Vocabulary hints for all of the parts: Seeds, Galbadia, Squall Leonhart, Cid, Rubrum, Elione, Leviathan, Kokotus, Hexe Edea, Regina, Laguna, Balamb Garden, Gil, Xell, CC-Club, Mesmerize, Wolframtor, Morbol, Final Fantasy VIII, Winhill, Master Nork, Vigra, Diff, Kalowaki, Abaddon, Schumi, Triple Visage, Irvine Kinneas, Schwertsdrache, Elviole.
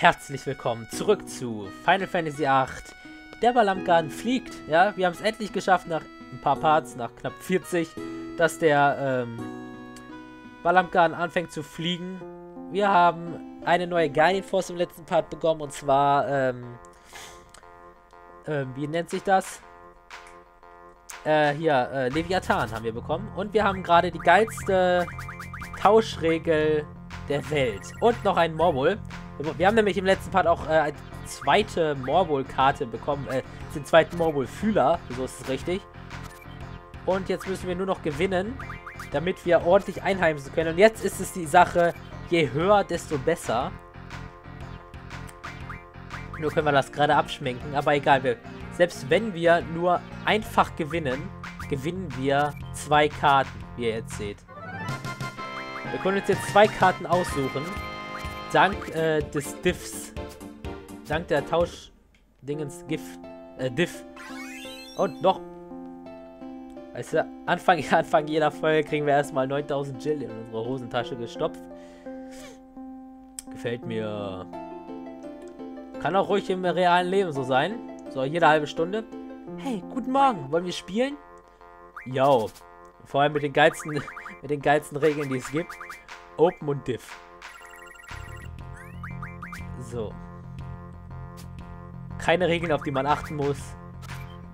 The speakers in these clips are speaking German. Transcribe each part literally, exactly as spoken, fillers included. Herzlich willkommen zurück zu Final Fantasy acht. Der Balamb Garden fliegt. Ja, wir haben es endlich geschafft nach ein paar Parts, nach knapp vierzig, dass der ähm, Balamb Garden anfängt zu fliegen. Wir haben eine neue Guardian Force im letzten Part bekommen, und zwar ähm, äh, wie nennt sich das? Äh, hier, äh, Leviathan haben wir bekommen. Und wir haben gerade die geilste Tauschregel der Welt. Und noch einen Morbol. Wir haben nämlich im letzten Part auch äh, eine zweite Morbol-Karte bekommen, äh, den zweiten Morbol-Fühler, so ist es richtig. Und jetzt müssen wir nur noch gewinnen, damit wir ordentlich einheimsen können. Und jetzt ist es die Sache, je höher, desto besser. Nur können wir das gerade abschminken, aber egal, wir, selbst wenn wir nur einfach gewinnen, gewinnen wir zwei Karten, wie ihr jetzt seht. Wir können uns jetzt zwei Karten aussuchen. Dank äh, des Diffs. Dank der Tauschdingens Gift. Äh, Diff. Und noch. Weißt du, Anfang, Anfang jeder Folge kriegen wir erstmal neuntausend Gil in unsere Hosentasche gestopft. Gefällt mir. Kann auch ruhig im realen Leben so sein. So, jede halbe Stunde. Hey, guten Morgen. Wollen wir spielen? Yo. Vor allem mit den geilsten, mit den geilsten Regeln, die es gibt. Open und Diff. So. Keine Regeln, auf die man achten muss.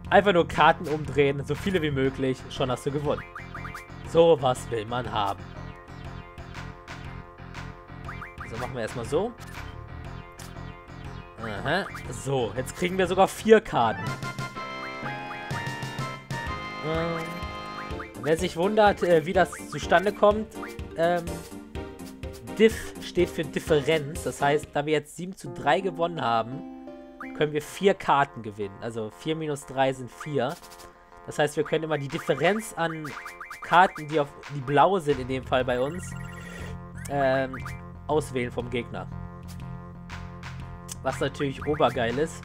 Einfach nur Karten umdrehen, so viele wie möglich. Schon hast du gewonnen. So was will man haben. So, machen wir erstmal so. Aha. So, jetzt kriegen wir sogar vier Karten. Ähm, wer sich wundert, äh, wie das zustande kommt, ähm... Diff steht für Differenz, das heißt, da wir jetzt sieben zu drei gewonnen haben, können wir vier Karten gewinnen. Also vier minus drei sind vier. Das heißt, wir können immer die Differenz an Karten, die auf die blaue sind, in dem Fall bei uns, ähm, auswählen vom Gegner. Was natürlich obergeil ist.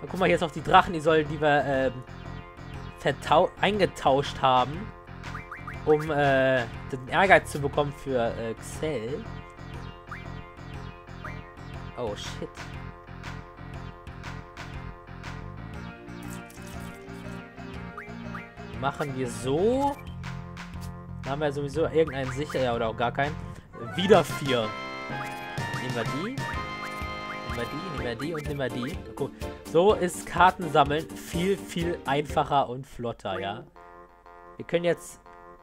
Und guck mal, hier ist noch die Drachen, die sollen, die wir ähm, vertau- eingetauscht haben, um äh, den Ehrgeiz zu bekommen für äh, Xell. Oh shit. Machen wir so. Da haben wir sowieso irgendeinen sicher, ja, oder auch gar keinen. Wieder vier. Nehmen wir die. Nehmen wir die, nehmen wir die und nehmen wir die. Guck. So ist Kartensammeln viel, viel einfacher und flotter, ja. Wir können jetzt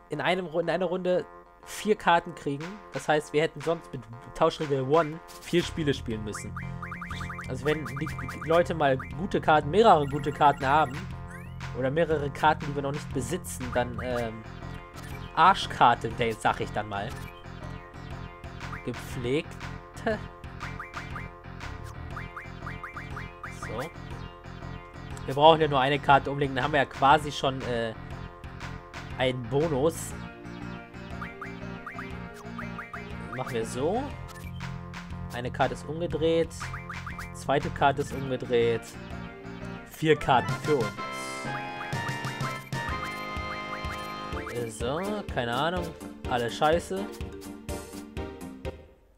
In, einem, in einer Runde vier Karten kriegen. Das heißt, wir hätten sonst mit Tauschregel eins vier Spiele spielen müssen. Also wenn die Leute mal gute Karten, mehrere gute Karten haben, oder mehrere Karten, die wir noch nicht besitzen, dann ähm, Arschkarte, sag ich dann mal. Gepflegte. So. Wir brauchen ja nur eine Karte umlegen. Dann haben wir ja quasi schon äh, ein Bonus. Machen wir so. Eine Karte ist umgedreht. Zweite Karte ist umgedreht. Vier Karten für uns. So, keine Ahnung. Alle scheiße.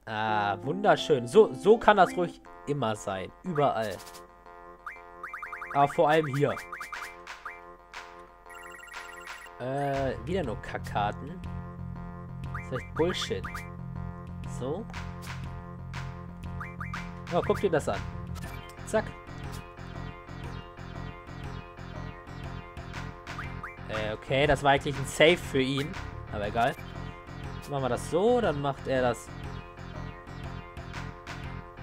Ah, wunderschön. So, so kann das ruhig immer sein. Überall. Aber vor allem hier. Äh, wieder nur Kackkarten. Das ist echt Bullshit. So. Oh, guck dir das an. Zack. Äh, okay, das war eigentlich ein Save für ihn. Aber egal. Machen wir das so, dann macht er das.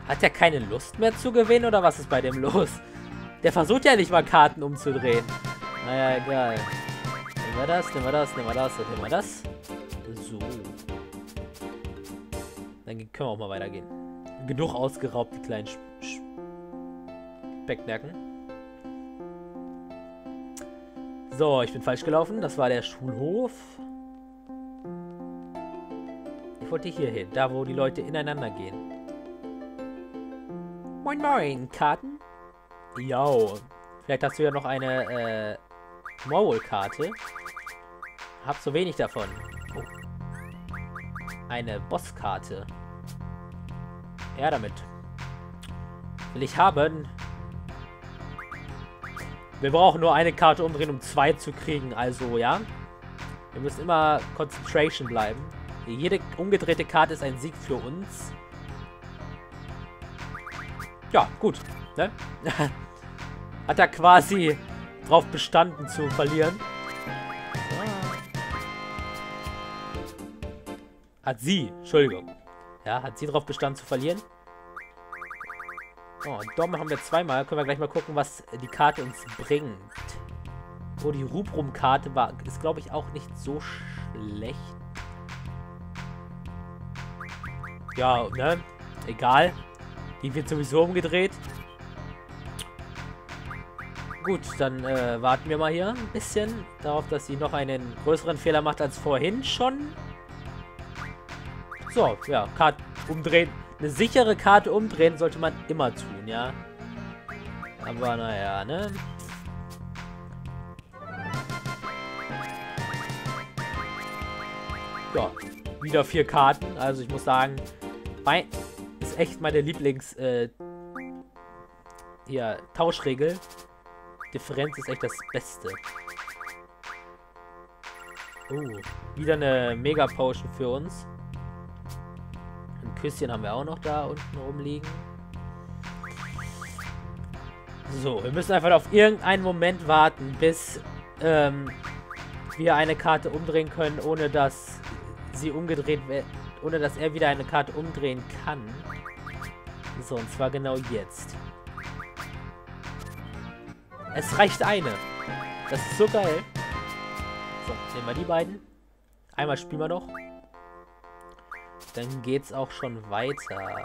Hat er keine Lust mehr zu gewinnen, oder was ist bei dem los? Der versucht ja nicht mal Karten umzudrehen. Naja, egal. Nehmen wir das, nehmen wir das, nehmen wir das, nehmen wir das. So. Dann können wir auch mal weitergehen. Genug ausgeraubt, die kleinen Specknerken. So, ich bin falsch gelaufen. Das war der Schulhof. Ich wollte hier hin, da wo die Leute ineinander gehen. Moin Moin, Karten? Ja. Vielleicht hast du ja noch eine, äh, Morbol-Karte. Hab so wenig davon. Oh. Eine Bosskarte. Her damit. Will ich haben. Wir brauchen nur eine Karte umdrehen, um zwei zu kriegen. Also, ja. Wir müssen immer Concentration bleiben. Jede umgedrehte Karte ist ein Sieg für uns. Ja, gut. Ne? Hat er quasi drauf bestanden zu verlieren. Hat sie, Entschuldigung. Ja, hat sie drauf bestanden zu verlieren. Oh, und Dom haben wir zweimal. Können wir gleich mal gucken, was die Karte uns bringt. Oh, die Rubrum-Karte war, ist, glaube ich, auch nicht so schlecht. Ja, ne? Egal. Die wird sowieso umgedreht. Gut, dann äh, warten wir mal hier ein bisschen darauf, dass sie noch einen größeren Fehler macht als vorhin schon. So, ja, Karte umdrehen. Eine sichere Karte umdrehen sollte man immer tun, ja. Aber naja, ne? Ja, wieder vier Karten. Also ich muss sagen, mein, ist echt meine Lieblings äh, hier, Tauschregel. Differenz ist echt das Beste. Uh, wieder eine Mega Potion für uns. Ein Küsschen haben wir auch noch da unten rumliegen. So, wir müssen einfach auf irgendeinen Moment warten, bis ähm, wir eine Karte umdrehen können, ohne dass sie umgedreht wird, ohne dass er wieder eine Karte umdrehen kann. So, und zwar genau jetzt. Es reicht eine. Das ist so geil. So, nehmen wir die beiden. Einmal spielen wir noch. Dann geht's auch schon weiter.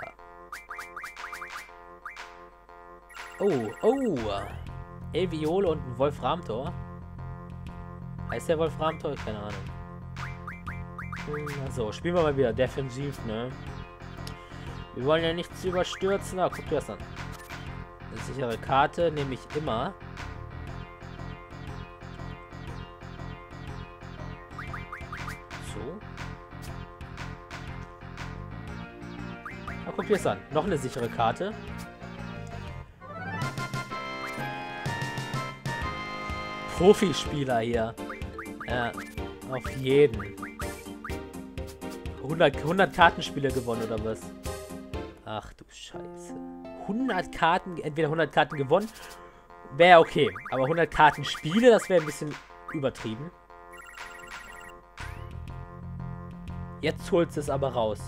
Oh, oh. Elviole und ein Wolframtor. Heißt der Wolframtor? Keine Ahnung. So, spielen wir mal wieder defensiv, ne? Wir wollen ja nichts überstürzen. Na, guck dir das an. Eine sichere Karte nehme ich immer. Guck dir das an. Noch eine sichere Karte. Profispieler hier. Ja, auf jeden. hundert, hundert Kartenspiele gewonnen oder was? Ach du Scheiße. hundert Karten, entweder hundert Karten gewonnen, wäre okay. Aber hundert Kartenspiele, das wäre ein bisschen übertrieben. Jetzt holt es aber raus.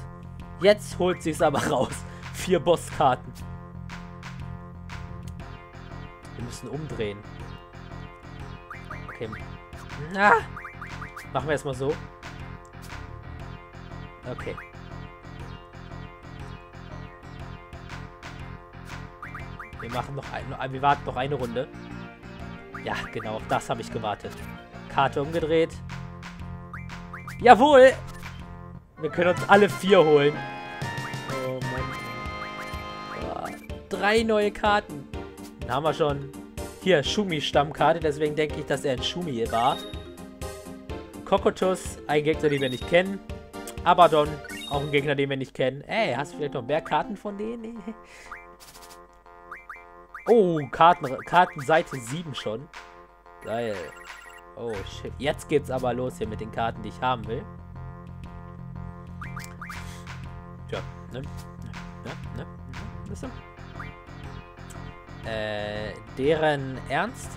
Jetzt holt sie es aber raus. Vier Bosskarten. Wir müssen umdrehen. Okay. Ah. Machen wir erstmal so. Okay. Wir machen noch ein, wir warten noch eine Runde. Ja, genau. Auf das habe ich gewartet. Karte umgedreht. Jawohl! Wir können uns alle vier holen. Oh Mann. Oh, drei neue Karten. Dann haben wir schon. Hier, Schumi-Stammkarte. Deswegen denke ich, dass er ein Schumi war. Kokotus, ein Gegner, den wir nicht kennen. Abaddon, auch ein Gegner, den wir nicht kennen. Ey, hast du vielleicht noch mehr Karten von denen? Oh, Karten, Kartenseite sieben schon. Geil. Oh, shit. Jetzt geht's aber los hier mit den Karten, die ich haben will. Ja, ne? Ne? Ne? Ne? Äh, deren Ernst?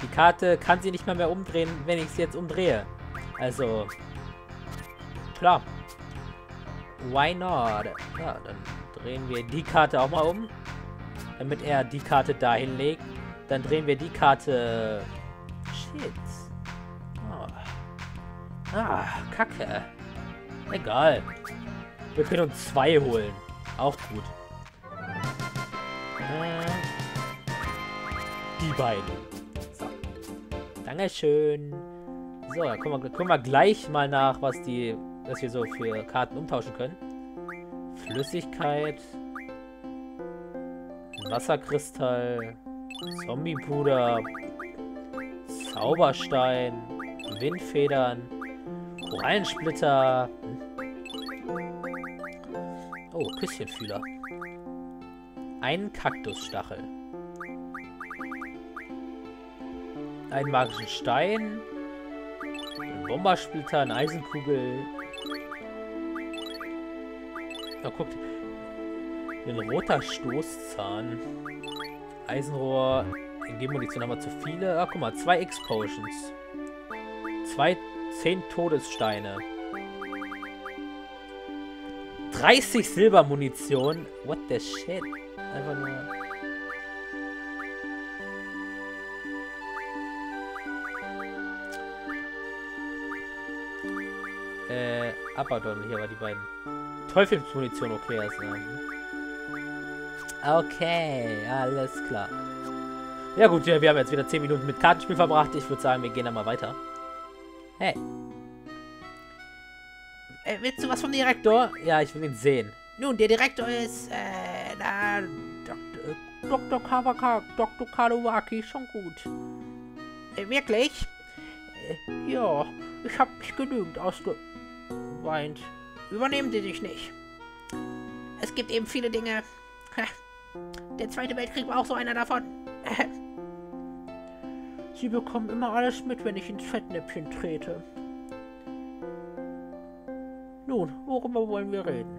Die Karte kann sie nicht mal mehr umdrehen, wenn ich sie jetzt umdrehe. Also, klar. Why not? Ja, dann drehen wir die Karte auch mal um. Damit er die Karte dahin legt. Dann drehen wir die Karte... Shit. Oh. Ah, Kacke. Egal. Wir können uns zwei holen. Auch gut. Die beiden. So. Dankeschön. So, dann gucken wir, gucken wir gleich mal nach, was die, was wir so für Karten umtauschen können. Flüssigkeit. Wasserkristall. Zombiepuder. Zauberstein. Windfedern. Korallensplitter. Oh, Küsschenfühler. Einen Kaktusstachel. Einen magischen Stein. Einen Bombersplitter, eine Eisenkugel. Na, guckt. Ein roter Stoßzahn. Eisenrohr. In G-Munition haben wir zu viele. Ah, guck mal, zwei X-Potions. Zwei, zehn Todessteine. dreißig Silbermunition. What the shit? Einfach nur. Äh, Abaddon, hier war die beiden. Teufelsmunition, okay, also. Okay, alles klar. Ja gut, wir haben jetzt wieder zehn Minuten mit Kartenspiel verbracht. Ich würde sagen, wir gehen dann mal weiter. Hey. Äh, willst du was vom Direktor? Ja, ich will ihn sehen. Nun, der Direktor ist, äh, na, Doktor Kavaka, Doktor Kalowaki, schon gut. Äh, wirklich? Äh, ja, ich habe mich genügend ausgeweint. Übernehmen Sie dich nicht. Es gibt eben viele Dinge. Der Zweite Weltkrieg war auch so einer davon. Sie bekommen immer alles mit, wenn ich ins Fettnäpfchen trete. Nun, worüber wollen wir reden?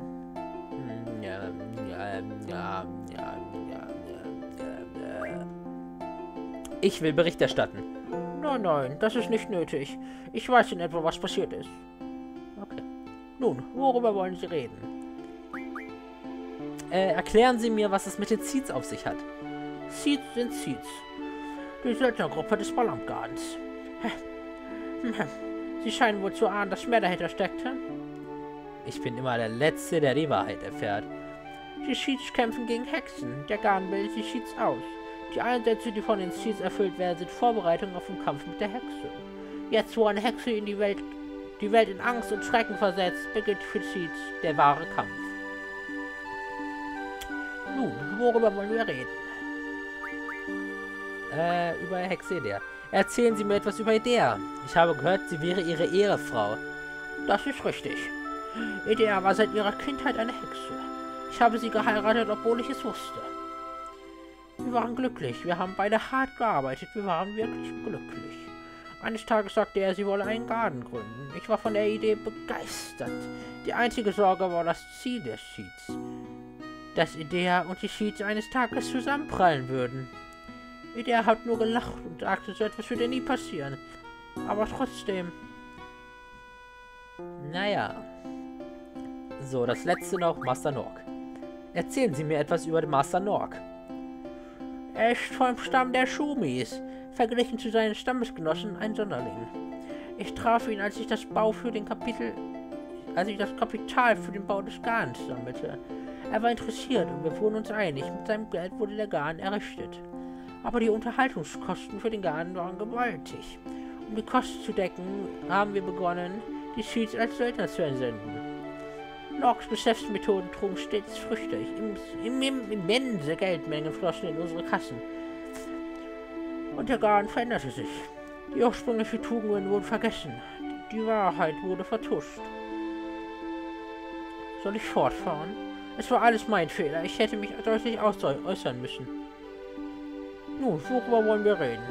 Ja, ja, ja, ja, ja, ja, ja. Ich will Bericht erstatten. Nein, nein, das ist nicht nötig. Ich weiß in etwa, was passiert ist. Okay. Nun, worüber wollen Sie reden? Äh, erklären Sie mir, was es mit den Seeds auf sich hat. Seeds sind Seeds. Die Söldnergruppe des Balamb Gardens. Sie scheinen wohl zu ahnen, dass mehr dahinter steckt. Ich bin immer der Letzte, der die Wahrheit erfährt. Die Seeds kämpfen gegen Hexen. Der Garten bildet die Seeds aus. Die Einsätze, die von den Seeds erfüllt werden, sind Vorbereitungen auf den Kampf mit der Hexe. Jetzt, wo eine Hexe in die Welt, die Welt in Angst und Schrecken versetzt, beginnt für Seeds der wahre Kampf. Nun, worüber wollen wir reden? Äh, über Hexe Edea. Erzählen Sie mir etwas über Edea. Ich habe gehört, sie wäre Ihre Ehefrau. Das ist richtig. Edea war seit ihrer Kindheit eine Hexe. Ich habe sie geheiratet, obwohl ich es wusste. Wir waren glücklich. Wir haben beide hart gearbeitet. Wir waren wirklich glücklich. Eines Tages sagte er, sie wolle einen Garten gründen. Ich war von der Idee begeistert. Die einzige Sorge war das Ziel der Seeds. Dass Edea und die Seeds eines Tages zusammenprallen würden. Edea hat nur gelacht und sagte, so etwas würde nie passieren. Aber trotzdem. Naja. So, das letzte noch, Master Nork. Erzählen Sie mir etwas über den Master Nork. Er ist vom Stamm der Schumis, verglichen zu seinen Stammesgenossen ein Sonderling. Ich traf ihn, als ich das Bau für den Kapitel, als ich das Kapital für den Bau des Garns sammelte. Er war interessiert und wir wurden uns einig, mit seinem Geld wurde der Garn errichtet. Aber die Unterhaltungskosten für den Garten waren gewaltig. Um die Kosten zu decken, haben wir begonnen, die Seeds als Söldner zu entsenden. Norks Geschäftsmethoden trugen stets Früchte. Im, im, im, immense Geldmengen flossen in unsere Kassen. Und der Garten veränderte sich. Die ursprünglichen Tugenden wurden vergessen. Die Wahrheit wurde vertuscht. Soll ich fortfahren? Es war alles mein Fehler. Ich hätte mich deutlich äußern müssen. Nun, worüber wollen wir reden?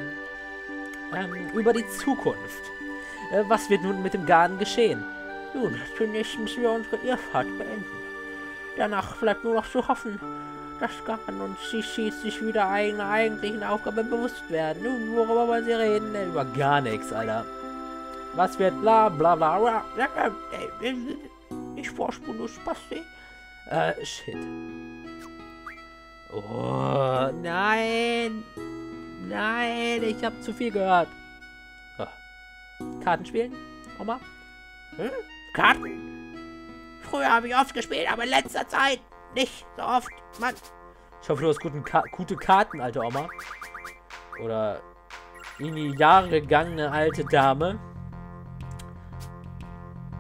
Ähm, über die Zukunft. Äh, was wird nun mit dem Garten geschehen? Nun, zunächst müssen wir unsere Irrfahrt beenden. Danach bleibt nur noch zu hoffen, dass Garn und C C sich wieder eigener eigentlichen Aufgabe bewusst werden. Nun, worüber wollen sie reden? Über gar nichts, Alter. Was wird bla bla bla bla. Ich vorspule Spasti. Äh, shit. Oh, nein. Nein, ich hab zu viel gehört. Oh. Karten spielen? Oma? Hm? Karten? Früher habe ich oft gespielt, aber in letzter Zeit nicht so oft. Mann. Ich hoffe, du hast guten Ka gute Karten, alte Oma. Oder in die Jahre gegangene alte Dame.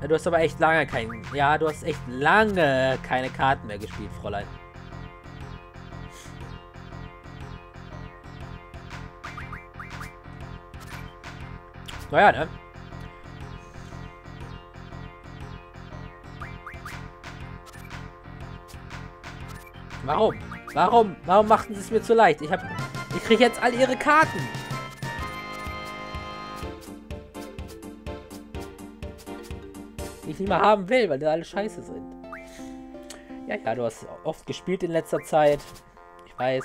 Ja, du hast aber echt lange keinen. Ja, du hast echt lange keine Karten mehr gespielt, Fräulein. Naja, ne? Warum? Warum? Warum machten sie es mir zu leicht? Ich hab... Ich krieg jetzt all ihre Karten. Die ich nicht mal haben will, weil die alle scheiße sind. Ja, ja, du hast oft gespielt in letzter Zeit. Ich weiß.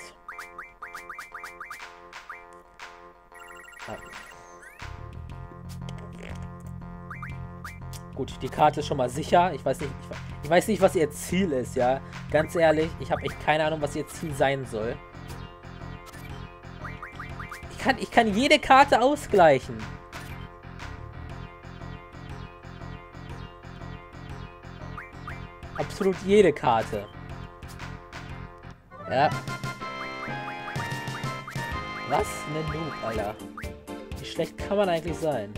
Ah. Gut, die Karte ist schon mal sicher. Ich weiß nicht, ich, ich weiß nicht, was ihr Ziel ist, ja. Ganz ehrlich, ich habe echt keine Ahnung, was ihr Ziel sein soll. Ich kann, ich kann jede Karte ausgleichen. Absolut jede Karte. Ja. Was? Ne Noob, Alter. Wie schlecht kann man eigentlich sein?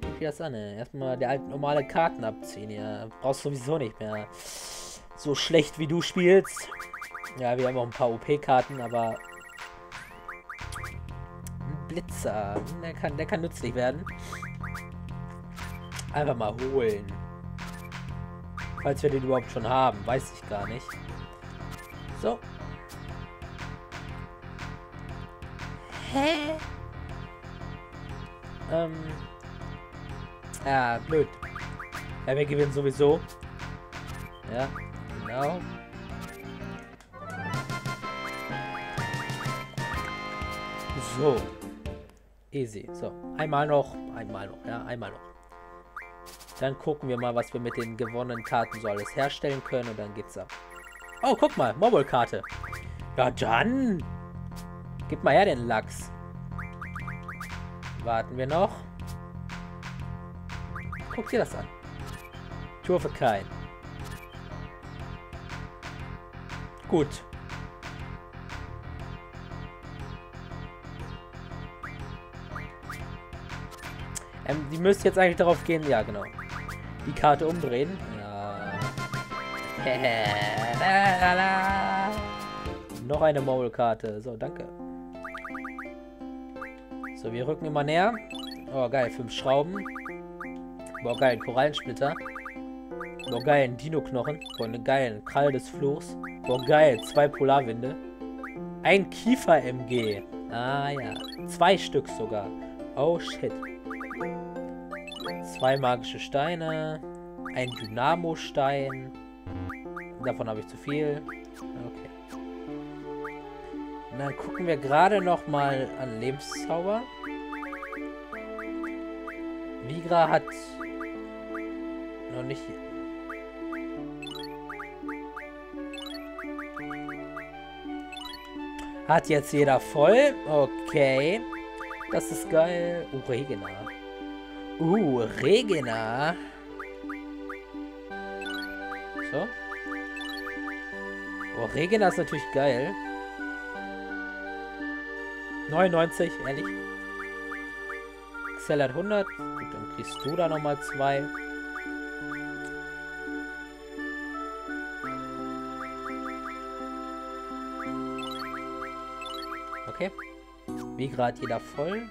Wie geht das an, ey? Erstmal der alte normale Karten abziehen, ja. Brauchst sowieso nicht mehr. So schlecht wie du spielst. Ja, wir haben auch ein paar O P-Karten, aber... Ein Blitzer. Der kann, der kann nützlich werden. Einfach mal holen. Falls wir den überhaupt schon haben, weiß ich gar nicht. So. Hä? Ähm. Ja, blöd. Ja, wir gewinnen sowieso. Ja, genau. So. Easy. So. Einmal noch. Einmal noch. Ja, einmal noch. Dann gucken wir mal, was wir mit den gewonnenen Karten so alles herstellen können. Und dann geht's ab. Oh, guck mal. Morbol-Karte. Ja, dann. Gib mal her den Lachs. Warten wir noch. Guck dir das an. Tour für keinen. Gut. Ähm, die müsste jetzt eigentlich darauf gehen. Ja, genau. Die Karte umdrehen. Ja. Noch eine Morbol-Karte. So, danke. So, wir rücken immer näher. Oh, geil. Fünf Schrauben. Boah, geil. Korallensplitter. Boah, geil. Ein Dino-Knochen. Boah, eine geile Krall des Fluchs. Boah, geil. Zwei Polarwinde. Ein Kiefer-M G. Ah, ja. Zwei Stück sogar. Oh, shit. Zwei magische Steine. Ein Dynamo-Stein. Davon habe ich zu viel. Okay. Und dann gucken wir gerade noch mal an Lebenszauber. Vigra hat noch nicht... Hat jetzt jeder voll. Okay. Das ist geil. Uh, Regina. Uh, Regina. So. Oh, Regina ist natürlich geil. neunundneunzig, ehrlich. Xell hat hundert. Gut, dann kriegst du da nochmal zwei. Okay. Wie gerade jeder voll.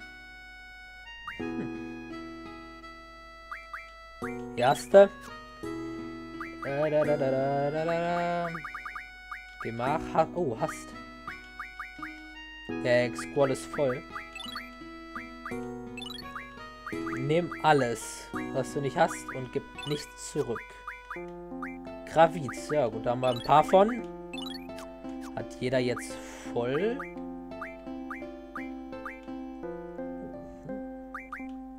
Hm. Erste. Da, da, da, da, da, da, da. Gemach. Ha oh, hast. Der Squall ist voll. Nimm alles, was du nicht hast und gib nichts zurück. Gravit, ja gut, da haben wir ein paar von. Hat jeder jetzt voll.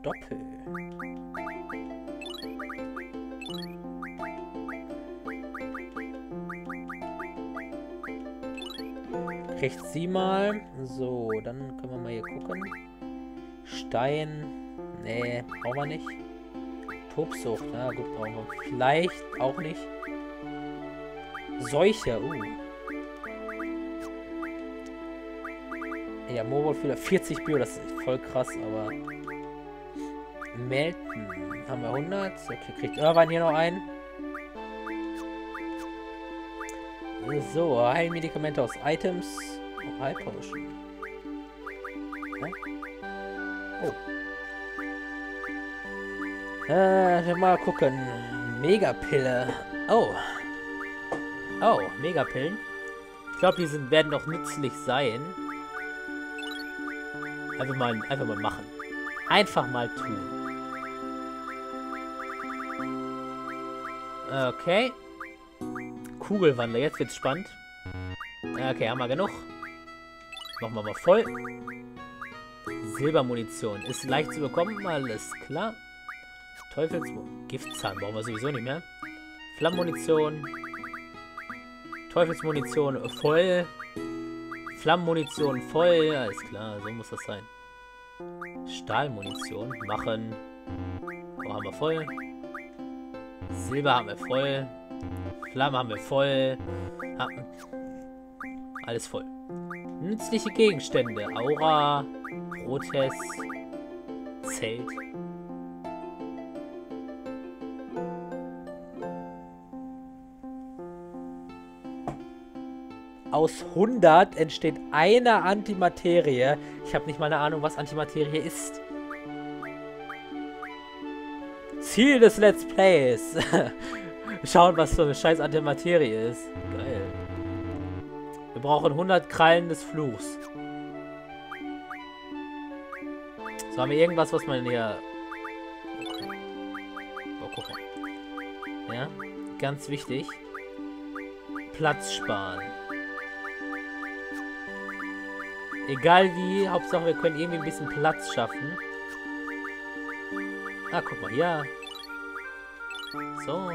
Doppel. Kriegt sie mal. So, dann können wir mal hier gucken. Stein. Nee, brauchen wir nicht. Tobsucht. Na gut, brauchen wir vielleicht auch nicht. Seuche. Uh. Ja, Morbol für vierzig Bio. Das ist voll krass, aber... Melten. Haben wir hundert. Okay, kriegt Irvine hier noch einen. So, Heilmedikamente aus Items. Oh, High Potion. Hm? Oh. Äh, mal gucken. Megapille. Oh. Oh, Megapillen. Ich glaube, die sind, werden noch nützlich sein. Einfach mal, einfach mal machen. Einfach mal tun. Okay. Kugelwandler, jetzt wird's spannend. Okay, haben wir genug. Machen wir mal voll. Silbermunition. Ist leicht zu bekommen, alles klar. Teufelsmunition. Giftzahn brauchen wir sowieso nicht mehr. Flammenmunition. Teufelsmunition voll. Flammenmunition voll. Ja, alles klar, so muss das sein. Stahlmunition machen. Oh, haben wir voll. Silber haben wir voll. Flammen haben wir voll. Ah, alles voll. Nützliche Gegenstände. Aura. Rotes. Zelt. Aus hundert entsteht eine Antimaterie. Ich habe nicht mal eine Ahnung, was Antimaterie ist. Ziel des Let's Plays. Schauen, was für eine scheiß Antimaterie ist. Geil. Wir brauchen hundert Krallen des Fluchs. So, haben wir irgendwas, was man hier... Oh, guck mal. Ja, ganz wichtig. Platz sparen. Egal wie, Hauptsache wir können irgendwie ein bisschen Platz schaffen. Ah, guck mal, ja. So.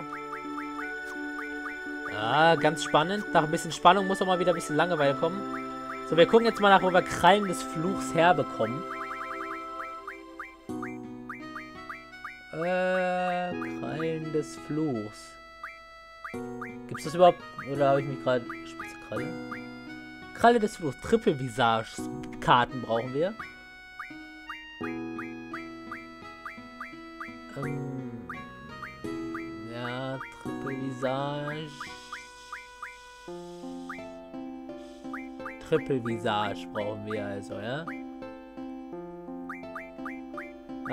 Ah, ganz spannend. Nach ein bisschen Spannung muss auch mal wieder ein bisschen Langeweile kommen. So, wir gucken jetzt mal nach, wo wir Krallen des Fluchs herbekommen. Äh, Krallen des Fluchs. Gibt's das überhaupt? Oder habe ich mich gerade... Spitze Kralle? Kralle des Fluchs. Triple Visage Karten brauchen wir. Ähm... Ja, Triple Visage... Triple Visage brauchen wir also, ja?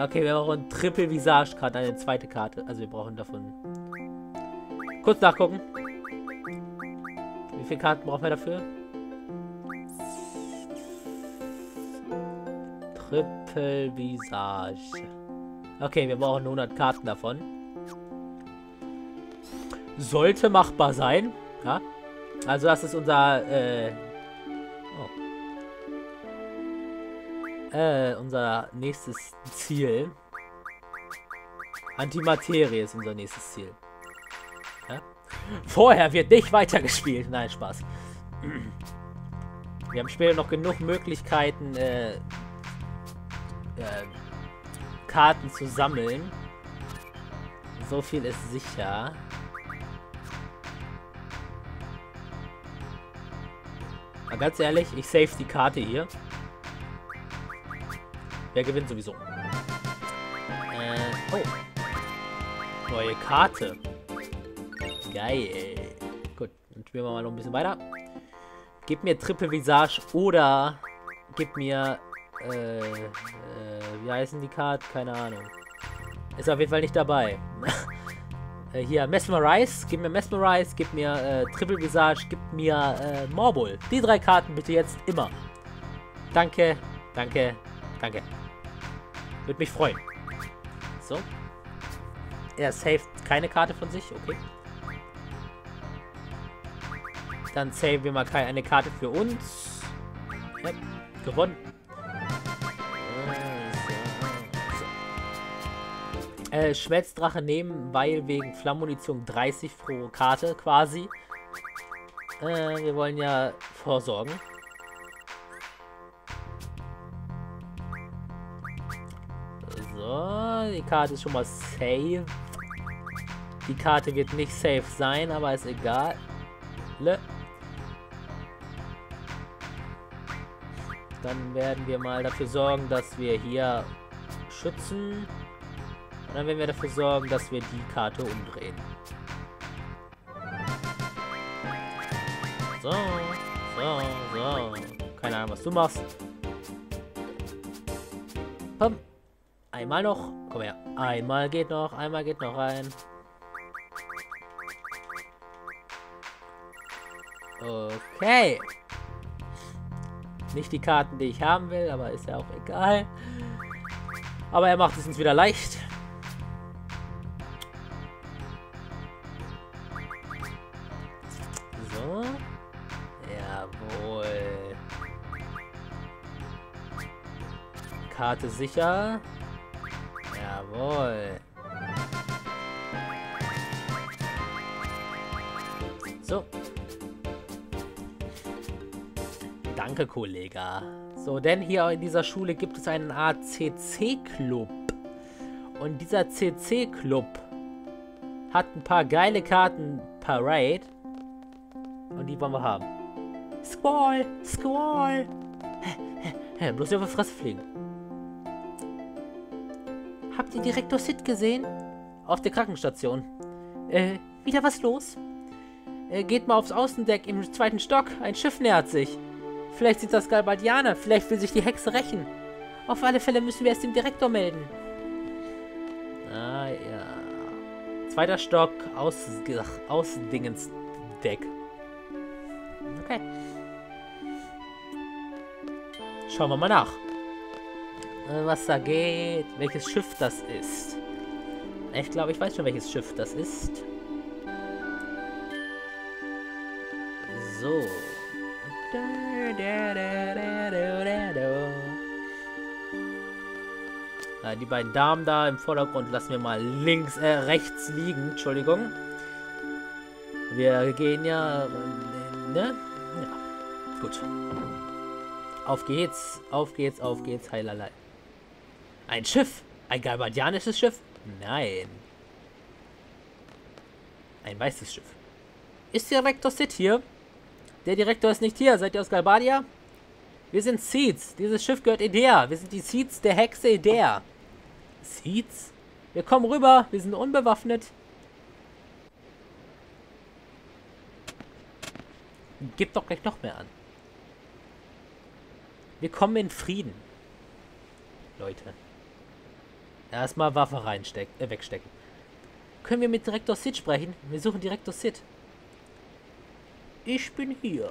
Okay, wir brauchen Triple Visage Karte, eine zweite Karte. Also wir brauchen davon... Kurz nachgucken. Wie viele Karten brauchen wir dafür? Triple Visage. Okay, wir brauchen hundert Karten davon. Sollte machbar sein. Ja? Also das ist unser... Äh, Äh, unser nächstes Ziel. Antimaterie ist unser nächstes Ziel. Ja? Vorher wird nicht weitergespielt. Nein, Spaß. Wir haben später noch genug Möglichkeiten, äh, äh, Karten zu sammeln. So viel ist sicher. Aber ganz ehrlich, ich save die Karte hier. Der gewinnt sowieso. Äh, oh. Neue Karte. Geil. Gut, dann spielen wir mal noch ein bisschen weiter. Gib mir Triple Visage oder gib mir, äh, äh, wie heißen die Karten? Keine Ahnung. Ist auf jeden Fall nicht dabei. äh, hier, Mesmerize. Gib mir Mesmerize, gib mir äh, Triple Visage, gib mir äh, Morbol. Die drei Karten bitte jetzt immer. Danke, danke, danke. Würde mich freuen. So. Er saved keine Karte von sich. Okay. Dann saven wir mal eine Karte für uns. Ja, gewonnen. So. Äh, Schwertsdrache nehmen, weil wegen Flammunition dreißig pro Karte quasi. Äh, wir wollen ja vorsorgen. Die Karte ist schon mal safe. Die Karte wird nicht safe sein, aber ist egal. Le. Dann werden wir mal dafür sorgen, dass wir hier schützen. Und dann werden wir dafür sorgen, dass wir die Karte umdrehen. So, so, so. Keine Ahnung, was du machst. Pum. Einmal noch. Komm her. Einmal geht noch. Einmal geht noch rein. Okay. Nicht die Karten, die ich haben will, aber ist ja auch egal. Aber er macht es uns wieder leicht. So. Jawohl. Karte sicher. Jawohl. So. Danke, Kollege. So, denn hier in dieser Schule gibt es eine Art C C-Club. Und dieser C C-Club hat ein paar geile Karten parat. Und die wollen wir haben. Squall! Squall! Bloß nicht auf die Fresse fliegen. Habt ihr Direktor Cid gesehen? Auf der Krankenstation. Äh, wieder was los? Äh, geht mal aufs Außendeck im zweiten Stock. Ein Schiff nähert sich. Vielleicht sind das Galbadianer. Vielleicht will sich die Hexe rächen. Auf alle Fälle müssen wir es dem Direktor melden. Ah, ja. Zweiter Stock. Aus, aus Dingensdeck. Okay. Schauen wir mal nach. Was da geht. Welches Schiff das ist. Ich glaube, ich weiß schon, welches Schiff das ist. So. Die beiden Damen da im Vordergrund lassen wir mal links, äh, rechts liegen. Entschuldigung. Wir gehen ja, ne? Ja, gut. Auf geht's, auf geht's, auf geht's, heilalei. Ein Schiff? Ein galbadianisches Schiff? Nein. Ein weißes Schiff. Ist Direktor Cid hier? Der Direktor ist nicht hier. Seid ihr aus Galbadia? Wir sind Seeds. Dieses Schiff gehört Edea. Wir sind die Seeds der Hexe Edea. Seeds? Wir kommen rüber. Wir sind unbewaffnet. Gib doch gleich noch mehr an. Wir kommen in Frieden. Leute. Erstmal Waffe reinstecken, äh, wegstecken. Können wir mit Direktor Cid sprechen? Wir suchen Direktor Cid. Ich bin hier.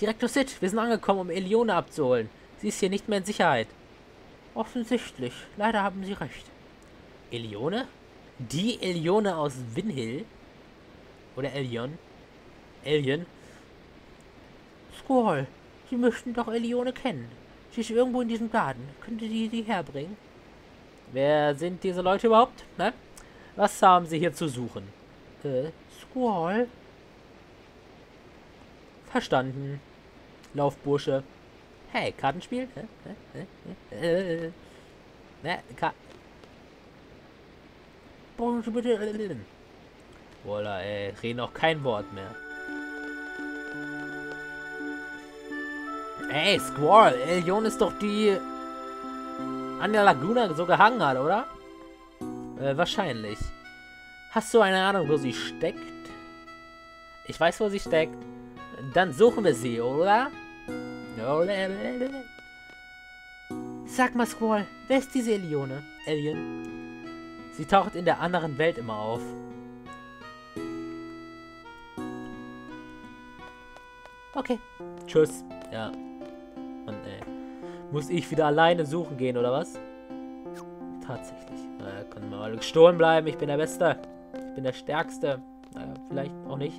Direktor Cid, wir sind angekommen, um Elione abzuholen. Sie ist hier nicht mehr in Sicherheit. Offensichtlich. Leider haben Sie recht. Elione? Die Elione aus Winhill? Oder Elion? Elion? Squall, Sie möchten doch Elione kennen. Sie ist irgendwo in diesem Garten. Könnte Sie die herbringen? Wer sind diese Leute überhaupt? Ne? Was haben sie hier zu suchen? Äh, Squall? Verstanden. Laufbursche. Hey, Kartenspiel? Äh, äh, äh, äh. Ne, Ka Brauchen Sie bitte... Voila, ey, reden auch kein Wort mehr. Ey, Squall, Elion ist doch die... an der Laguna so gehangen hat, oder? Äh, wahrscheinlich. Hast du eine Ahnung, wo sie steckt? Ich weiß, wo sie steckt. Dann suchen wir sie, oder? Sag mal, Squall, wer ist diese Elione? Alien? Sie taucht in der anderen Welt immer auf. Okay. Tschüss. Ja. Und äh, muss ich wieder alleine suchen gehen, oder was? Tatsächlich. Naja, können wir mal gestohlen bleiben. Ich bin der Beste. Ich bin der Stärkste. Naja, vielleicht auch nicht.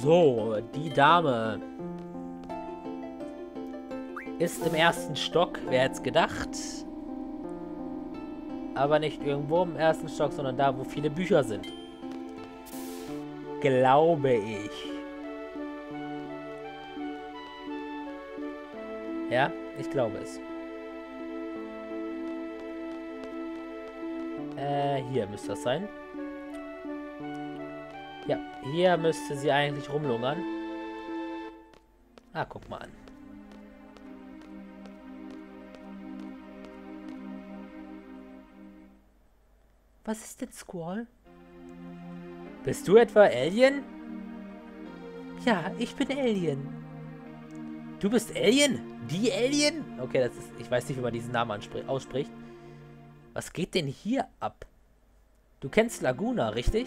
So, die Dame ist im ersten Stock. Wer hätte es gedacht? Aber nicht irgendwo im ersten Stock, sondern da, wo viele Bücher sind. Glaube ich. Ja, ich glaube es. Äh, hier müsste das sein. Ja, hier müsste sie eigentlich rumlungern. Ah, guck mal an. Was ist denn Squall? Bist du etwa Alien? Ja, ich bin Alien. Du bist Alien? Die Alien? Okay, das ist... Ich weiß nicht, wie man diesen Namen ausspricht. Was geht denn hier ab? Du kennst Laguna, richtig?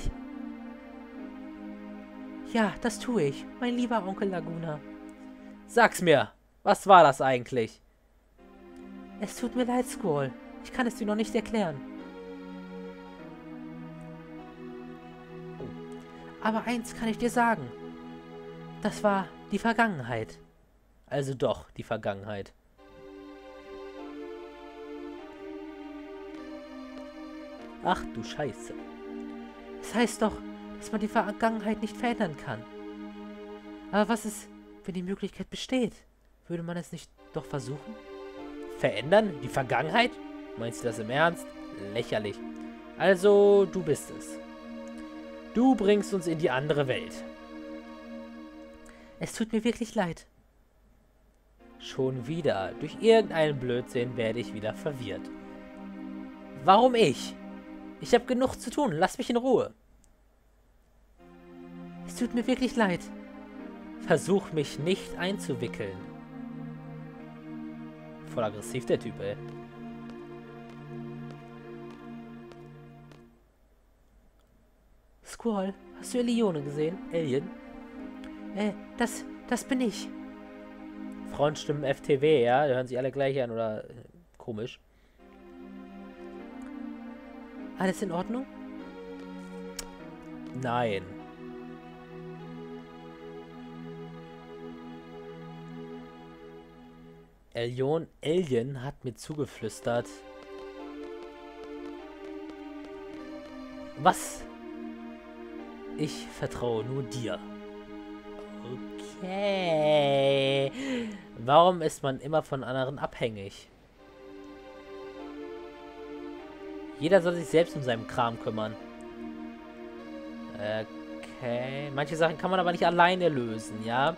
Ja, das tue ich, mein lieber Onkel Laguna. Sag's mir, was war das eigentlich? Es tut mir leid, Squall. Ich kann es dir noch nicht erklären. Aber eins kann ich dir sagen. Das war die Vergangenheit. Also doch, die Vergangenheit. Ach du Scheiße. Das heißt doch, dass man die Vergangenheit nicht verändern kann. Aber was ist, wenn die Möglichkeit besteht? Würde man es nicht doch versuchen? Verändern? Die Vergangenheit? Meinst du das im Ernst? Lächerlich. Also, du bist es. Du bringst uns in die andere Welt. Es tut mir wirklich leid. Schon wieder. Durch irgendeinen Blödsinn werde ich wieder verwirrt. Warum ich? Ich habe genug zu tun. Lass mich in Ruhe. Es tut mir wirklich leid. Versuch mich nicht einzuwickeln. Voll aggressiv der Typ, ey. Squall, hast du Elione gesehen? Alien? Äh, das, das bin ich. Frauenstimmen F T W, ja? Da hören sich alle gleich an, oder? Äh, komisch. Alles in Ordnung? Nein. Elion, Alien hat mir zugeflüstert. Was? Ich vertraue nur dir. Okay. Warum ist man immer von anderen abhängig? Jeder soll sich selbst um seinen Kram kümmern. Okay. Manche Sachen kann man aber nicht alleine lösen, ja?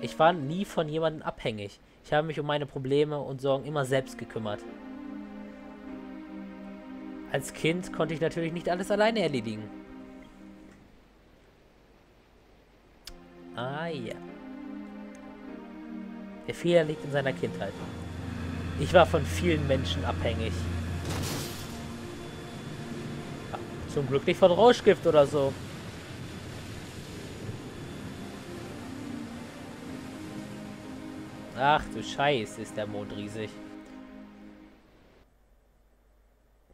Ich war nie von jemandem abhängig. Ich habe mich um meine Probleme und Sorgen immer selbst gekümmert. Als Kind konnte ich natürlich nicht alles alleine erledigen. Ah, ja. Der Fehler liegt in seiner Kindheit. Ich war von vielen Menschen abhängig. Zum Glück nicht von Rauschgift oder so. Ach du Scheiße, ist der Mond riesig.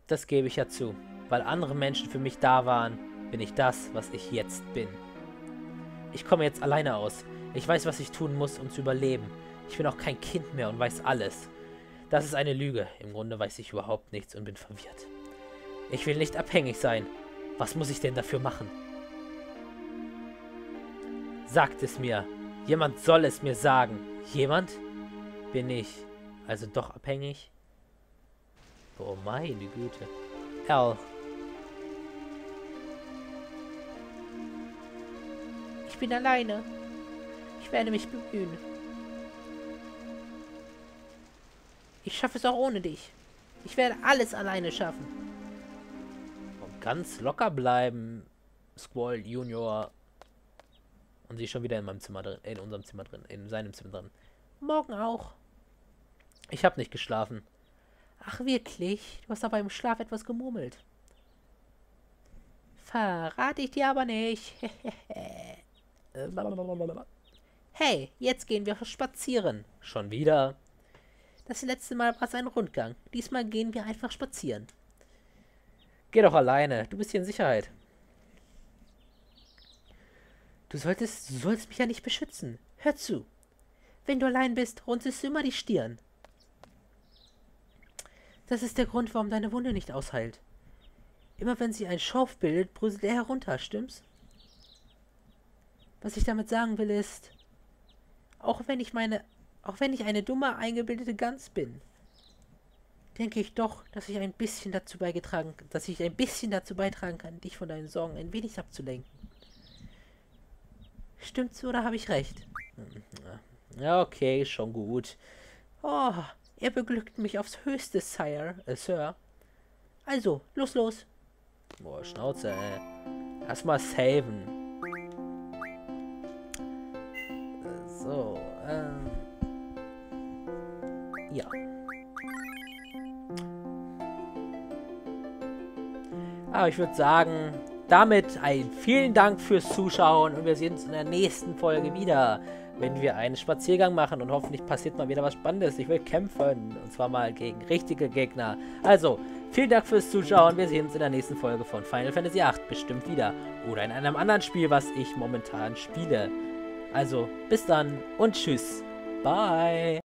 Das gebe ich ja zu. Weil andere Menschen für mich da waren, bin ich das, was ich jetzt bin. Ich komme jetzt alleine aus. Ich weiß, was ich tun muss, um zu überleben. Ich bin auch kein Kind mehr und weiß alles. Das ist eine Lüge. Im Grunde weiß ich überhaupt nichts und bin verwirrt. Ich will nicht abhängig sein. Was muss ich denn dafür machen? Sagt es mir. Jemand soll es mir sagen. Jemand? Bin ich. Also doch abhängig? Oh meine Güte. L. Ich bin alleine. Ich werde mich bemühen. Ich schaffe es auch ohne dich. Ich werde alles alleine schaffen. Ganz locker bleiben, Squall Junior. Und sie ist schon wieder in meinem Zimmer drin, in unserem Zimmer drin, in seinem Zimmer drin. Morgen auch. Ich habe nicht geschlafen. Ach wirklich? Du hast aber im Schlaf etwas gemurmelt. Verrate ich dir aber nicht. Hey, jetzt gehen wir spazieren. Schon wieder? Das letzte Mal war es ein Rundgang. Diesmal gehen wir einfach spazieren. Geh doch alleine. Du bist hier in Sicherheit. Du solltest, du sollst mich ja nicht beschützen. Hör zu. Wenn du allein bist, runzelst du immer die Stirn. Das ist der Grund, warum deine Wunde nicht ausheilt. Immer wenn sie einen Schorf bildet, bröselt er herunter, stimmt's? Was ich damit sagen will ist, auch wenn ich meine, auch wenn ich eine dumme, eingebildete Gans bin, denke ich doch, dass ich ein bisschen dazu beigetragen, dass ich ein bisschen dazu beitragen kann, dich von deinen Sorgen ein wenig abzulenken. Stimmt's oder habe ich recht? Ja, okay, schon gut. Oh, er beglückt mich aufs höchste, Sire, äh, Sir. Also, los, los. Boah, Schnauze, ey. Erstmal saven. So, ähm. ja. Aber ich würde sagen, damit ein vielen Dank fürs Zuschauen und wir sehen uns in der nächsten Folge wieder, wenn wir einen Spaziergang machen und hoffentlich passiert mal wieder was Spannendes. Ich will kämpfen und zwar mal gegen richtige Gegner. Also, vielen Dank fürs Zuschauen. Wir sehen uns in der nächsten Folge von Final Fantasy acht bestimmt wieder oder in einem anderen Spiel, was ich momentan spiele. Also, bis dann und tschüss. Bye.